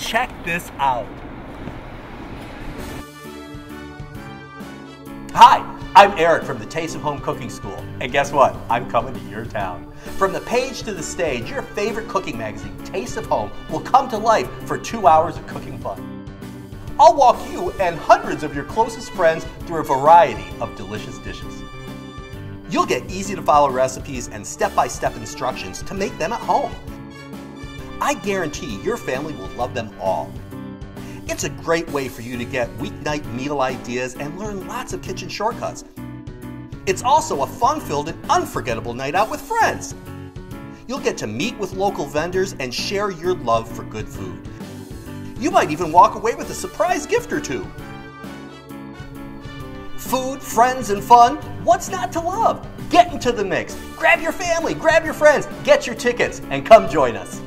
Check this out. Hi, I'm Eric from the Taste of Home Cooking School, and guess what? I'm coming to your town. From the page to the stage, your favorite cooking magazine, Taste of Home, will come to life for 2 hours of cooking fun. I'll walk you and hundreds of your closest friends through a variety of delicious dishes. You'll get easy-to-follow recipes and step-by-step instructions to make them at home. I guarantee your family will love them all. It's a great way for you to get weeknight meal ideas and learn lots of kitchen shortcuts. It's also a fun-filled and unforgettable night out with friends. You'll get to meet with local vendors and share your love for good food. You might even walk away with a surprise gift or two. Food, friends, and fun, what's not to love? Get into the mix. Grab your family, grab your friends, get your tickets, and come join us.